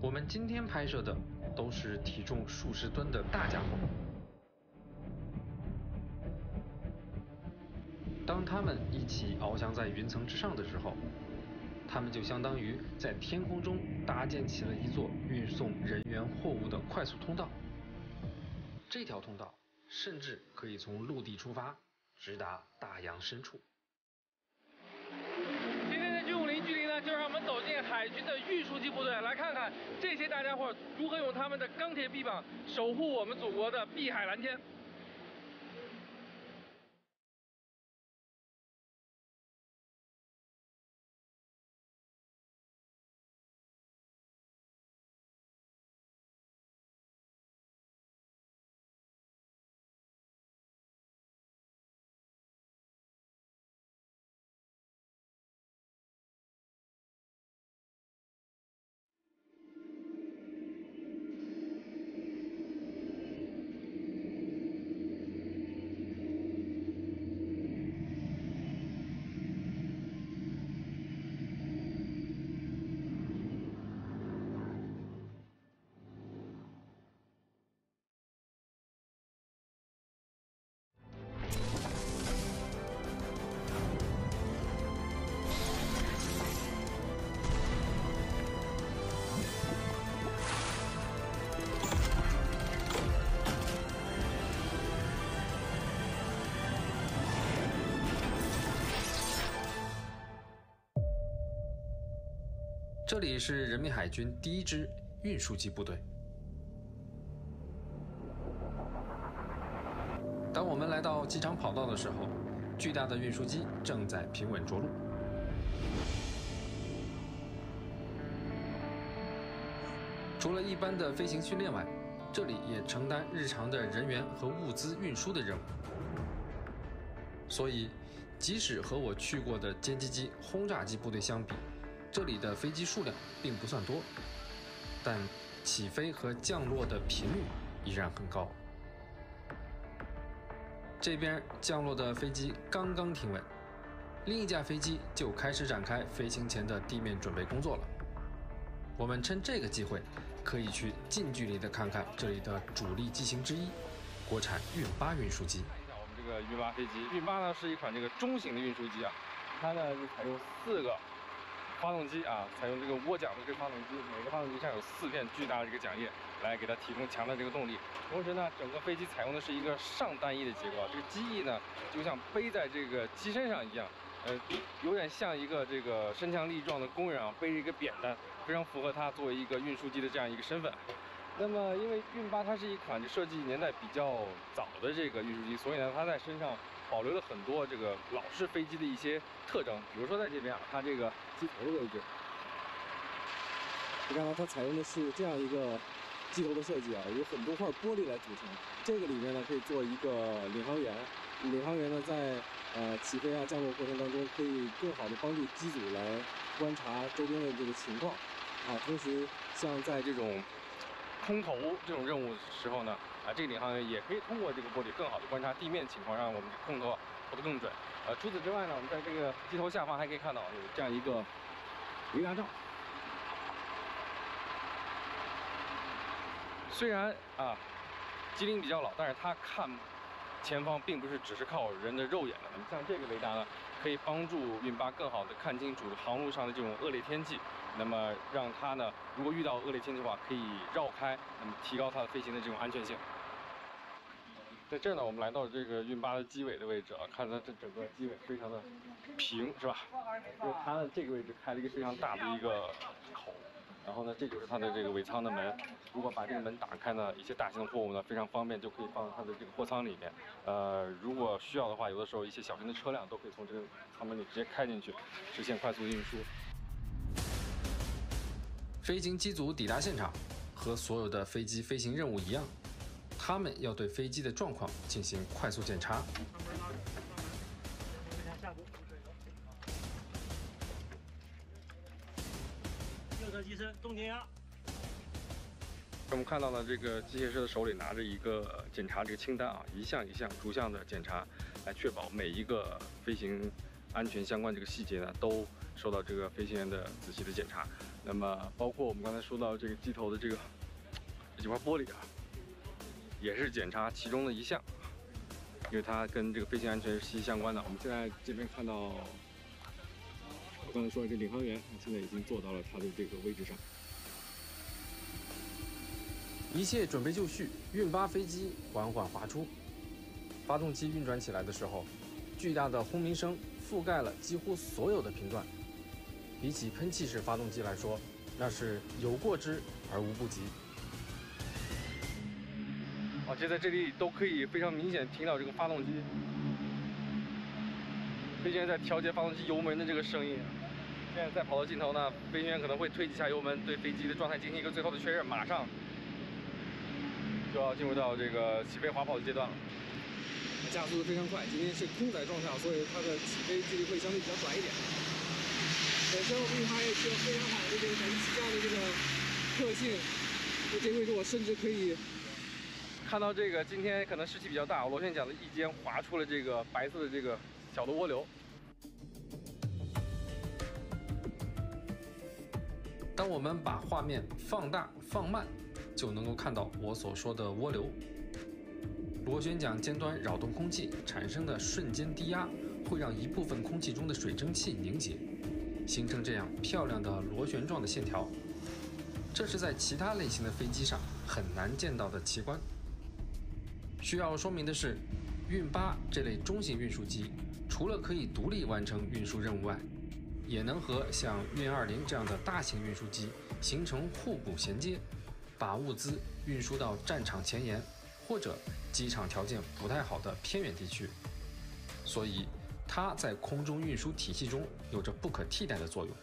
我们今天拍摄的都是体重数十吨的大家伙。当他们一起翱翔在云层之上的时候，他们就相当于在天空中搭建起了一座运送人员货物的快速通道。这条通道甚至可以从陆地出发，直达大洋深处。 就让我们走进海军的运输机部队，来看看这些大家伙如何用他们的钢铁臂膀守护我们祖国的碧海蓝天。这里是人民海军第一支运输机部队。当我们来到机场跑道的时候，巨大的运输机正在平稳着陆。除了一般的飞行训练外，这里也承担日常的人员和物资运输的任务。所以，即使和我去过的歼击机、轰炸机部队相比， 这里的飞机数量并不算多，但起飞和降落的频率依然很高。这边降落的飞机刚刚停稳，另一架飞机就开始展开飞行前的地面准备工作了。我们趁这个机会，可以去近距离的看看这里的主力机型之一——国产运8运输机。看一下我们这个运8飞机，运8呢是一款这个中型的运输机啊，它呢是采用4个 发动机啊，采用这个涡桨的这个发动机，每个发动机上有4片巨大的这个桨叶，来给它提供强的这个动力。同时呢，整个飞机采用的是一个上单翼的结构，这个机翼呢就像背在这个机身上一样，有点像一个这个身强力壮的工人啊，背着一个扁担，非常符合它作为一个运输机的这样一个身份。那么，因为运8它是一款设计年代比较早的这个运输机，所以呢，它在身上 保留了很多这个老式飞机的一些特征，比如说在这边啊，它这个机头的位置，你看到它采用的是这样一个机头的设计啊，有很多块玻璃来组成。这个里面呢可以做一个领航员，领航员呢在起飞啊降落过程当中，可以更好的帮助机组来观察周边的这个情况啊。同时，像在这种空投这种任务的时候呢， 啊，这个领航员也可以通过这个玻璃更好的观察地面情况，让我们空投投得更准。除此之外呢，我们在这个机头下方还可以看到有这样一个雷达罩。虽然啊机灵比较老，但是它看前方并不是只是靠人的肉眼的。那么像这个雷达呢，可以帮助运8更好的看清楚航路上的这种恶劣天气。 那么让它呢，如果遇到恶劣天气的话，可以绕开，那么提高它的飞行的这种安全性。在这儿呢，我们来到这个运8的机尾的位置啊，看它这整个机尾非常的平，是吧？就是它的这个位置开了一个非常大的一个口，然后呢，这就是它的这个尾舱的门。如果把这个门打开呢，一些大型的货物呢，非常方便就可以放到它的这个货舱里面。如果需要的话，有的时候一些小型的车辆都可以从这个舱门里直接开进去，实现快速的运输。 飞行机组抵达现场，和所有的飞机飞行任务一样，他们要对飞机的状况进行快速检查。右侧机身动前压。我们看到了这个机械师的手里拿着一个检查这个清单啊，一项一项逐项的检查，来确保每一个飞行安全相关这个细节呢都受到这个飞行员的仔细的检查。那么包括我们刚才说到这个机头的这块玻璃啊，也是检查其中的一项，因为它跟这个飞行安全是息息相关的。我们现在这边看到，我刚才说的这领航员，现在已经坐到了它的这个位置上。 一切准备就绪，运8飞机缓缓滑出。发动机运转起来的时候，巨大的轰鸣声覆盖了几乎所有的频段。比起喷气式发动机来说，那是有过之而无不及。而且在这里都可以非常明显听到这个发动机，飞行员在调节发动机油门的这个声音。 现在再跑到尽头呢，飞行员可能会推几下油门，对飞机的状态进行一个最后的确认，马上就要进入到这个起飞滑跑的阶段了。加速非常快，今天是空载状态，所以它的起飞距离会相对比较短一点。本身我们它也具有非常好的这个燃气罩的这种特性，在这个位置我甚至可以看到这个今天可能湿气比较大，我螺旋桨的翼尖划出了这个白色的这个小的涡流。 当我们把画面放大、放慢，就能够看到我所说的涡流。螺旋桨尖端扰动空气产生的瞬间低压，会让一部分空气中的水蒸气凝结，形成这样漂亮的螺旋状的线条。这是在其他类型的飞机上很难见到的奇观。需要说明的是，运8这类中型运输机，除了可以独立完成运输任务外， 也能和像运20这样的大型运输机形成互补衔接，把物资运输到战场前沿或者机场条件不太好的偏远地区，所以它在空中运输体系中有着不可替代的作用。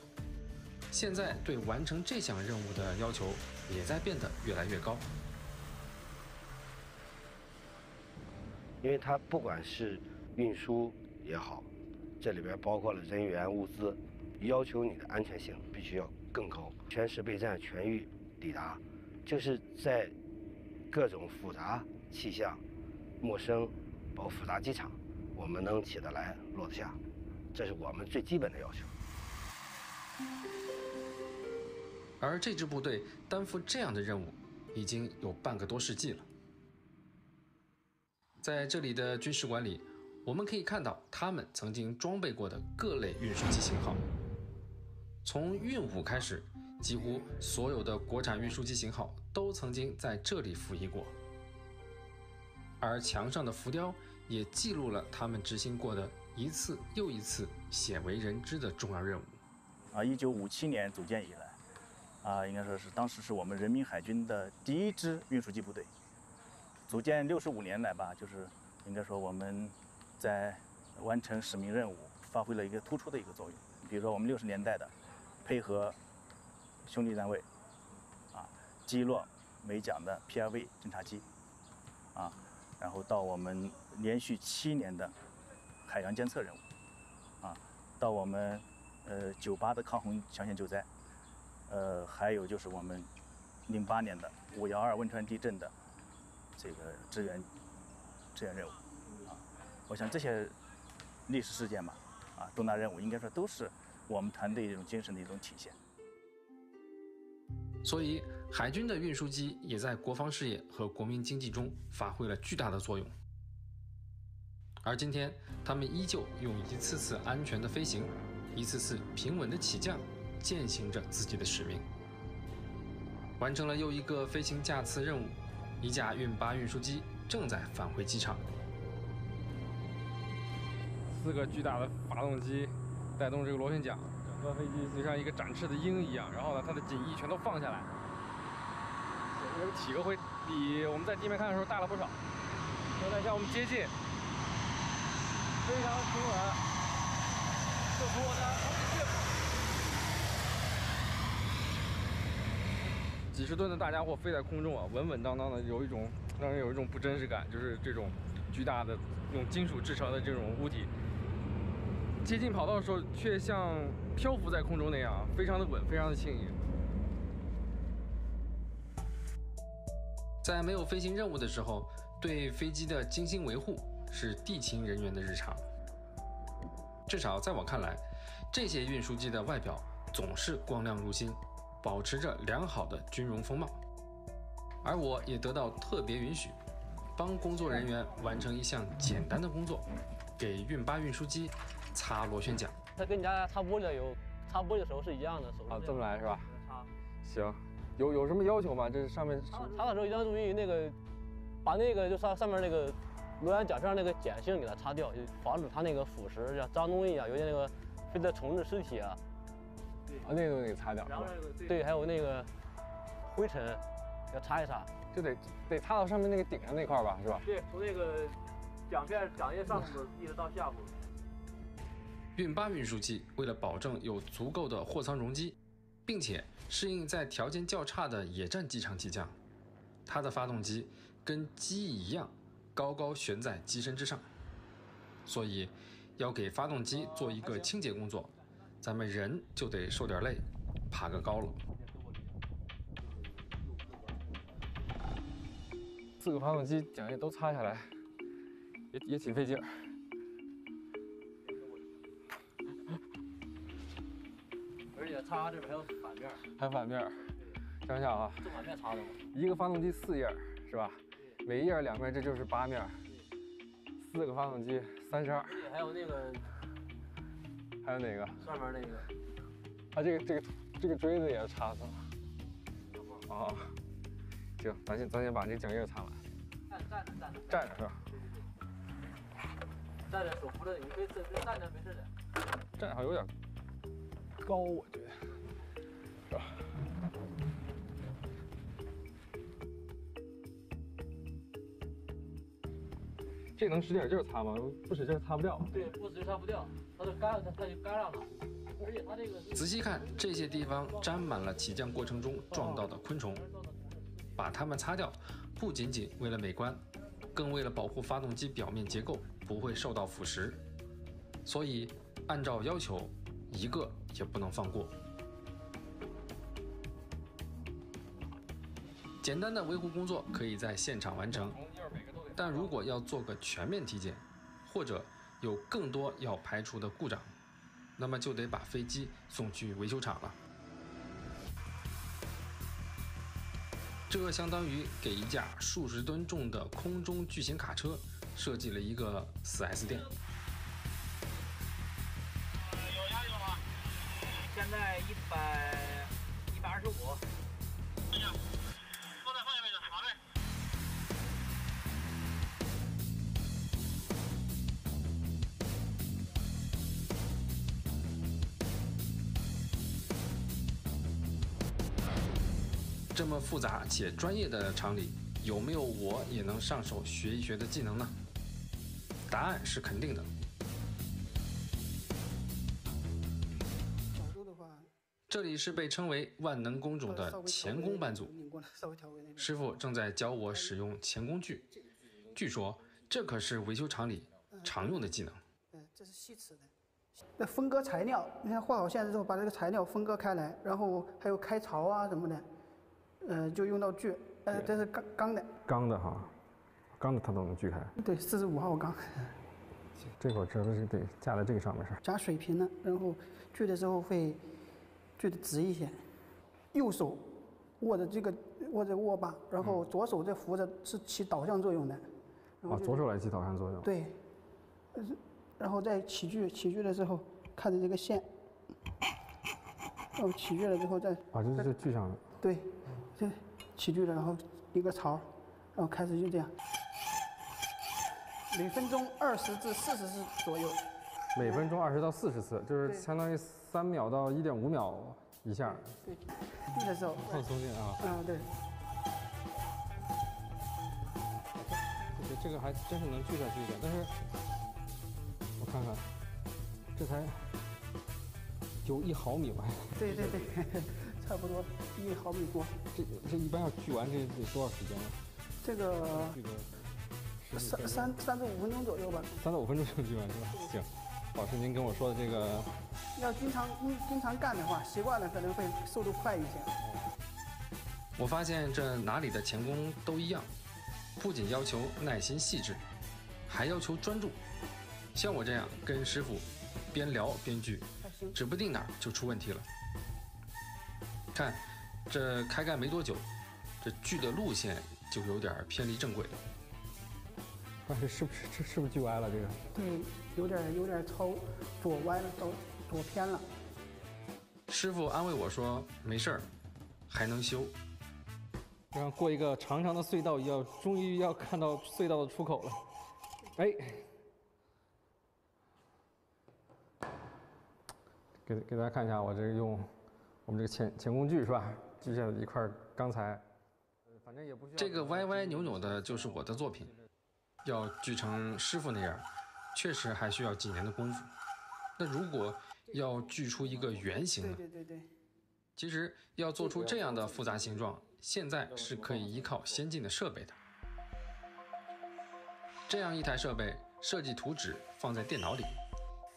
现在对完成这项任务的要求也在变得越来越高，因为它不管是运输也好，这里边包括了人员、物资。 要求你的安全性必须要更高，全时备战、全域抵达，就是在各种复杂气象、陌生、包括复杂机场，我们能起得来、落得下，这是我们最基本的要求。而这支部队担负这样的任务，已经有半个多世纪了。在这里的军事馆里，我们可以看到他们曾经装备过的各类运输机型号。 从运5开始，几乎所有的国产运输机型号都曾经在这里服役过，而墙上的浮雕也记录了他们执行过的一次又一次鲜为人知的重要任务。啊，1957年组建以来，啊，应该说是当时是我们人民海军的第一支运输机部队。组建65年来吧，就是应该说我们在完成使命任务发挥了一个突出的一个作用。比如说我们60年代的。 配合兄弟单位，啊，击落美蒋的 PRV 侦察机，啊，然后到我们连续7年的海洋监测任务，啊，到我们98的抗洪抢险救灾，还有就是我们08年的512汶川地震的这个支援任务，啊，我想这些历史事件吧，啊，重大任务应该说都是 我们团队这种精神的一种体现，所以海军的运输机也在国防事业和国民经济中发挥了巨大的作用。而今天，他们依旧用一次次安全的飞行，一次次平稳的起降，践行着自己的使命，完成了又一个飞行架次任务。一架运8运输机正在返回机场，4个巨大的发动机 带动这个螺旋桨，整个飞机就像一个展翅的鹰一样。然后呢，它的襟翼全都放下来，这个体格会比我们在地面看的时候大了不少。现在向我们接近，非常平稳，就从我的几十吨的大家伙飞在空中啊，稳稳当当的，有一种让人有一种不真实感，就是这种巨大的用金属制成的这种物体。 接近跑道的时候，却像漂浮在空中那样，非常的稳，非常的轻盈。在没有飞行任务的时候，对飞机的精心维护是地勤人员的日常。至少在我看来，这些运输机的外表总是光亮如新，保持着良好的军容风貌。而我也得到特别允许，帮工作人员完成一项简单的工作，给运输机擦螺旋桨。它跟你家擦玻璃油、擦玻璃的时候是一样的，手。啊，这么来是吧？擦。行，有什么要求吗？这上面擦的时候一定要注意那个，把那个就上面那个螺旋桨上那个碱性给它擦掉，就防止它那个腐蚀、脏东西啊，有些那个飞的虫子、尸体啊。对。啊，那个东西给擦掉。然后对，还有那个灰尘。 要擦一擦，就得擦到上面那个顶上那块吧，是吧？对，从那个桨叶上部一直到下部。运输机为了保证有足够的货舱容积，并且适应在条件较差的野战机场起降，它的发动机跟机翼一样高悬在机身之上，所以要给发动机做一个清洁工作，咱们人就得受点累，爬个高了。 4个发动机桨叶都擦下来，也挺费劲儿。而且擦这边还有反面，想想啊，正反面擦的吗？一个发动机4页是吧？每一页2面，这就是8面。4个发动机32。还有那个，还有哪个？上面那个。啊，这个锥子也要擦擦。啊。 行，咱先把这桨叶擦完。站着是吧？对，站着手扶着，你可以站着，没事的。站着好像有点高，我觉得，是吧？这能使点劲擦吗？不使劲擦不掉。对，不使劲擦不掉，它就干，它就干上了。而且它这个……仔细看，这些地方沾满了起降过程中撞到的昆虫。 把它们擦掉，不仅仅为了美观，更为了保护发动机表面结构不会受到腐蚀。所以，按照要求，一个也不能放过。简单的维护工作可以在现场完成，但如果要做个全面体检，或者有更多要排除的故障，那么就得把飞机送去维修厂了。 这相当于给一架数十吨重的空中巨型卡车设计了一个4S 店。有压力了吗？现在125。对呀，坐在后面就好嘞。 这么复杂且专业的厂里，有没有我也能上手学一学的技能呢？答案是肯定的。这里是被称为万能工种的钳工班组，师傅正在教我使用钳工具。据说这可是维修厂里常用的技能。嗯，这是细齿的。 那分割材料，你看画好线之后，把这个材料分割开来，然后还有开槽啊什么的，就用到锯，这是钢的。钢的哈，钢的它都能锯开。对，45号钢。行，这会儿这不是得架在这个上面是？架水平了，然后锯的时候会锯得直一些。右手握着握把，然后左手这扶着是起导向作用的。啊，左手来起导向作用。对。 然后再起锯的时候看着这个线，然后起锯了之后再啊，就是锯上了。对，这起锯了，然后一个槽，然后开始就这样，每分钟20至40次左右。每分钟20到40次，就是相当于3秒到1.5秒一下。对，锯的时候放松点啊。啊，对。这个还真是能锯下去一点，但是。 看看，这才有1毫米吧？对对对，差不多1毫米多。这一般要锯完这得多少时间呢？这个3至5分钟左右吧。3到5分钟就锯完是吧？行，老师您跟我说的这个，要经常干的话，习惯了可能会速度快一些。我发现这哪里的钳工都一样，不仅要求耐心细致，还要求专注。 像我这样跟师傅边聊边锯，指不定哪儿就出问题了。看这开干没多久，这剧的路线就有点偏离正轨了。啊，这是不是剧歪了？这个对，有点朝左歪了，左偏了。师傅安慰我说：“没事儿，还能修。”然后过一个长长的隧道，终于要看到隧道的出口了。哎，给大家看一下，我这个用我们这个潜工具是吧？锯下的一块钢材，反正也不需要。这个歪歪扭扭的就是我的作品，要锯成师傅那样，确实还需要几年的功夫。那如果要锯出一个圆形呢？对。其实要做出这样的复杂形状，现在是可以依靠先进的设备的。这样一台设备，设计图纸放在电脑里，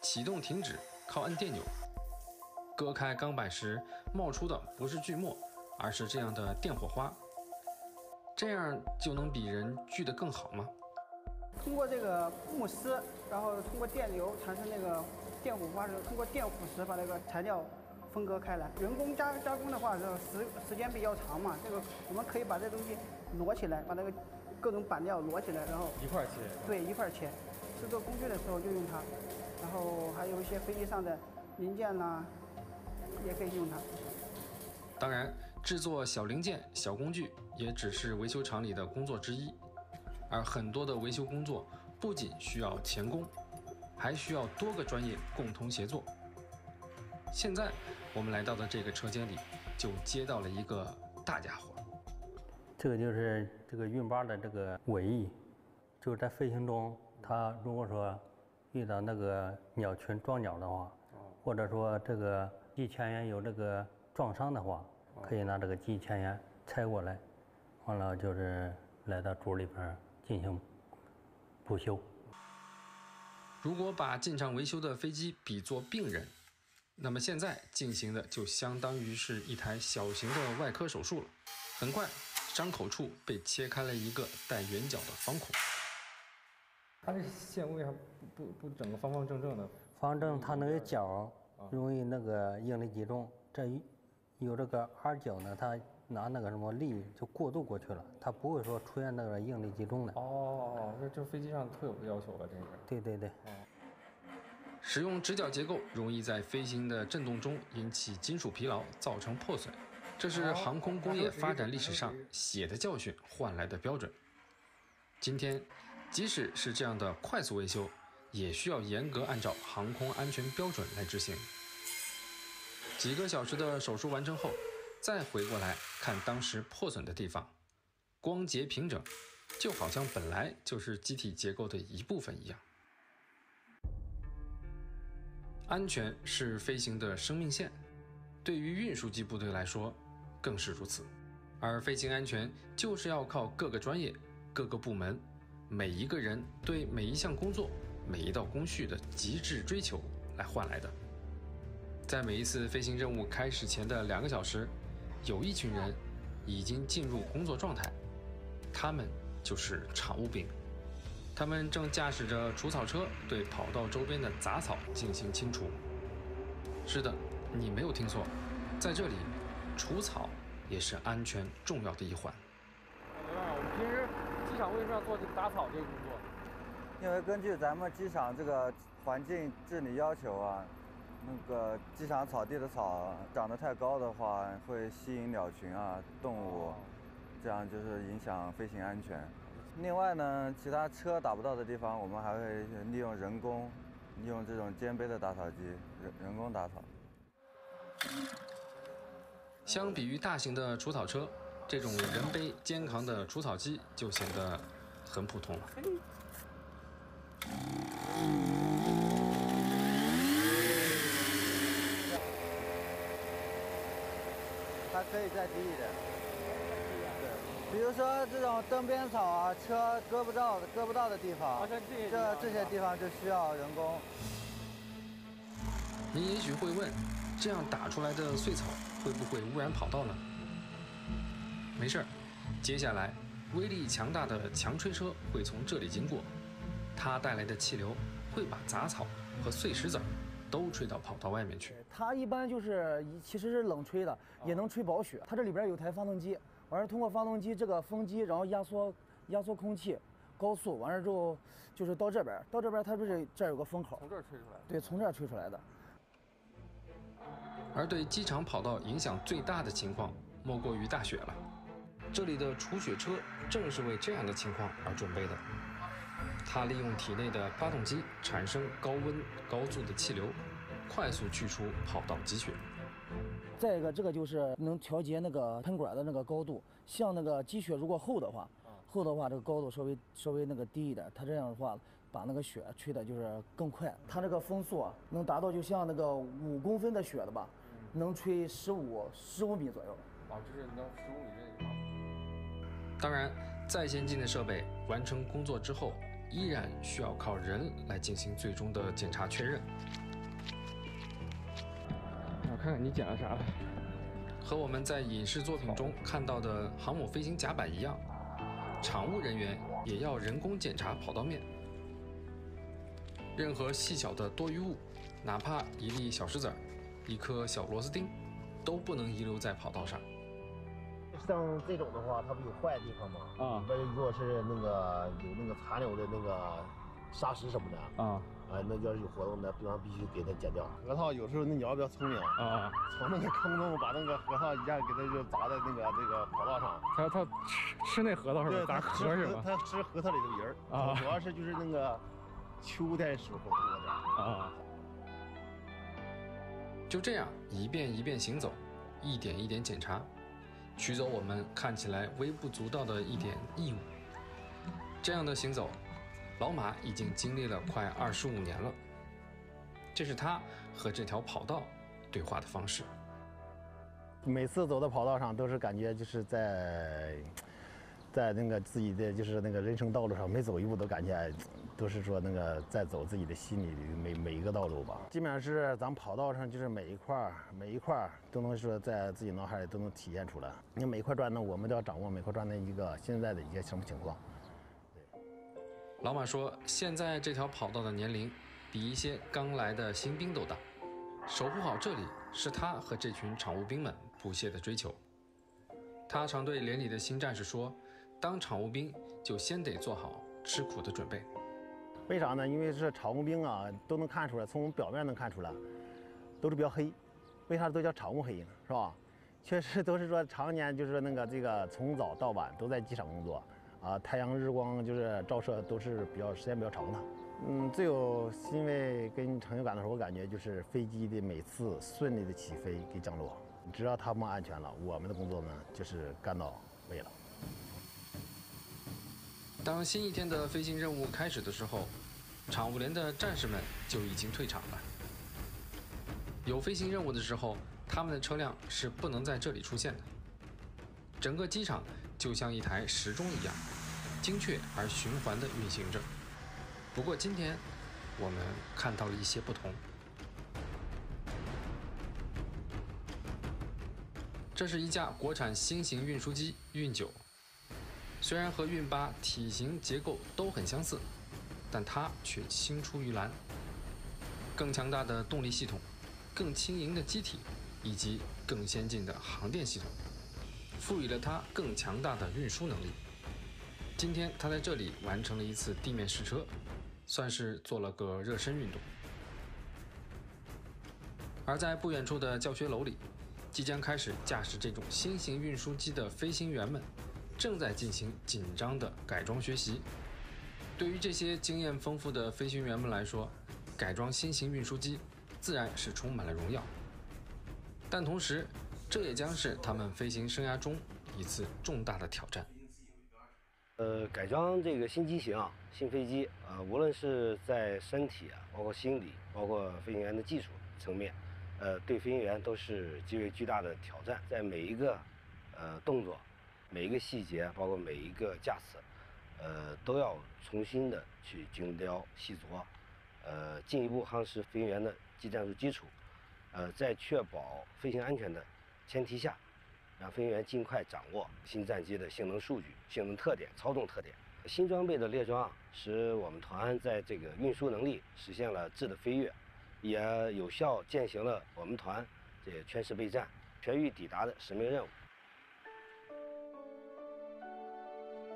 启动停止靠按电钮。割开钢板时冒出的不是锯末，而是这样的电火花。这样就能比人锯得更好吗？通过这个木丝，然后通过电流产生那个电火花，通过电腐蚀把那个材料分割开来。人工加工的话，这时间比较长嘛，这个我们可以把这东西摞起来，把那个各种板料摞起来，然后一块切。对，一块切。制作工具的时候就用它，然后还有一些飞机上的零件啦，也可以用它。当然，制作小零件、小工具也只是维修厂里的工作之一，而很多的维修工作不仅需要钳工，还需要多个专业共同协作。现在我们来到的这个车间里，就接到了一个大家伙。这个就是这个运八的这个尾翼，就是在飞行中，它如果说遇到那个鸟群撞鸟的话，或者说这个机前缘有这个撞伤的话，可以拿这个机前缘拆过来，完了就是来到组里边进行补修。如果把进厂维修的飞机比作病人，那么现在进行的就相当于是一台小型的外科手术了。很快，伤口处被切开了一个带圆角的方孔。它这线为啥不整个方正正的？方正它那个角容易那个应力集中，这有这个R角呢，它拿那个什么力就过渡过去了，它不会说出现那个应力集中的。哦，这飞机上特有要求吧？这是。对。使用直角结构容易在飞行的震动中引起金属疲劳，造成破损，这是航空工业发展历史上血的教训换来的标准。今天，即使是这样的快速维修，也需要严格按照航空安全标准来执行。几个小时的手术完成后，再回过来看当时破损的地方，光洁平整，就好像本来就是机体结构的一部分一样。安全是飞行的生命线，对于运输机部队来说更是如此。而飞行安全就是要靠各个专业、各个部门、每一个人对每一项工作、每一道工序的极致追求来换来的。在每一次飞行任务开始前的2个小时，有一群人已经进入工作状态，他们就是常务兵。他们正驾驶着除草车对跑道周边的杂草进行清除。是的，你没有听错，在这里，除草也是安全重要的一环。我们平时机场为什么要做这个杂草这个工作？因为根据咱们机场这个环境治理要求啊，那个机场草地的草长得太高的话，会吸引鸟群啊、动物，这样就是影响飞行安全。另外呢，其他车打不到的地方，我们还会利用这种肩背的打草机，人工打草。相比于大型的除草车，这种人背肩扛的除草机就显得很普通了。它可以再低一点。比如说这种灯边草啊，车割不到的地方，这些地方就需要人工。您也许会问，这样打出来的碎草会不会污染跑道呢？没事儿，接下来威力强大的强吹车会从这里经过，它带来的气流会把杂草和碎石子都吹到跑到外面去。它一般就是其实是冷吹的，也能吹薄雪。它这里边有台发动机，完事通过发动机这个风机，然后压缩空气，高速完事之后就是到这边，它不是这儿有个风口，从这儿吹出来的。对，从这儿吹出来的。而对机场跑道影响最大的情况，莫过于大雪了。这里的除雪车正是为这样的情况而准备的。 它利用体内的发动机产生高温高速的气流，快速去除跑道积雪。再一个，这个就是能调节那个喷管的那个高度，像那个积雪如果厚的话，这个高度稍微那个低一点，它这样的话把那个雪吹的就是更快。它这个风速啊，能达到就像那个5公分的雪的吧，能吹15米左右。啊，这是能15米这个。当然，再先进的设备完成工作之后。 依然需要靠人来进行最终的检查确认。我看看你捡了啥了？和我们在影视作品中看到的航母飞行甲板一样，场务人员也要人工检查跑道面。任何细小的多余物，哪怕一粒小石子儿、一颗小螺丝钉，都不能遗留在跑道上。 像这种的话，它不有坏的地方吗？啊，万一如果是那个有那个残留的那个沙石什么的啊，那要是有活动的地方，必须给它剪掉。核桃有时候那鸟比较聪明啊，从那个空中把那个核桃一下给它就砸在那个跑道上。它吃那核桃是吧？砸壳是吧？它吃核桃里头仁儿啊，主要是就是那个秋天时候多点啊。就这样一遍一遍行走，一点一点检查。 取走我们看起来微不足道的一点异物，这样的行走，老马已经经历了快25年了。这是他和这条跑道对话的方式。每次走到跑道上，都是感觉就是在那个自己的就是那个人生道路上，每走一步都感觉都是说那个在走自己的心里的每一个道路吧。基本上是咱们跑道上就是每一块都能说在自己脑海里都能体现出来。你每块砖呢，我们都要掌握每块砖的一个现在的一个什么情况。对，老马说，现在这条跑道的年龄比一些刚来的新兵都大，守护好这里是他和这群场务兵们不懈的追求。 他常对连里的新战士说：“当场务兵就先得做好吃苦的准备。为啥呢？因为是场务兵啊，都能看出来，从我们表面能看出来，都是比较黑。为啥都叫场务黑呢？是吧？确实都是说常年就是那个从早到晚都在机场工作啊，太阳日光就是照射都是时间比较长的。最有欣慰跟成就感的时候，我感觉就是飞机的每次顺利的起飞跟降落。” 只要他们安全了，我们的工作呢就是干到位了。当新一天的飞行任务开始的时候，场务连的战士们就已经退场了。有飞行任务的时候，他们的车辆是不能在这里出现的。整个机场就像一台时钟一样，精确而循环地运行着。不过今天，我们看到了一些不同。 这是一架国产新型运输机运9，虽然和运8体型结构都很相似，但它却青出于蓝。更强大的动力系统、更轻盈的机体以及更先进的航电系统，赋予了它更强大的运输能力。今天，它在这里完成了一次地面试车，算是做了个热身运动。而在不远处的教学楼里。 即将开始驾驶这种新型运输机的飞行员们，正在进行紧张的改装学习。对于这些经验丰富的飞行员们来说，改装新型运输机自然是充满了荣耀，但同时，这也将是他们飞行生涯中一次重大的挑战。改装这个新机型、新飞机无论是在身体包括心理，包括飞行员的技术层面。 对飞行员都是极为巨大的挑战，在每一个动作、每一个细节，包括每一个驾驶，都要重新的去精雕细琢，进一步夯实飞行员的技战术基础，在确保飞行安全的前提下，让飞行员尽快掌握新战机的性能数据、性能特点、操纵特点。新装备的列装，使我们团在这个运输能力实现了质的飞跃。也有效践行了我们团这圈师备战、全域抵达的使命任务。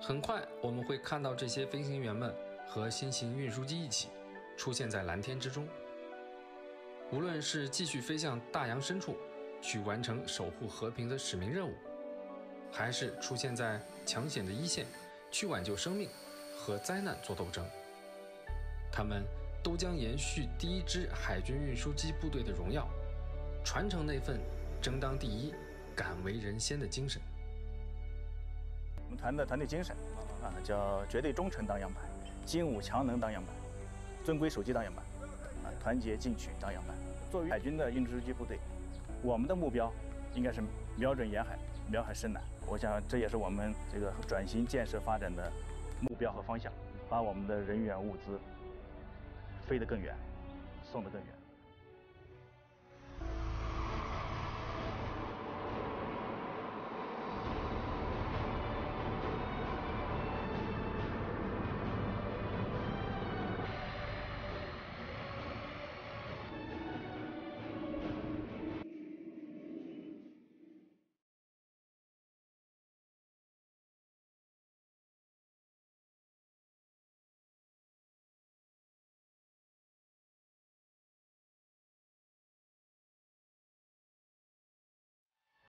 很快，我们会看到这些飞行员们和新型运输机一起出现在蓝天之中。无论是继续飞向大洋深处，去完成守护和平的使命任务，还是出现在抢险的一线，去挽救生命和灾难做斗争，他们都将延续第一支海军运输机部队的荣耀，传承那份争当第一、敢为人先的精神。我们团的团队精神啊，叫绝对忠诚当样板，精武强能当样板，遵规守纪当样板，啊，团结进取当样板。作为海军的运输机部队，我们的目标应该是瞄准沿海，瞄海深南。我想这也是我们这个转型建设发展的目标和方向，把我们的人员物资飞得更远，送得更远。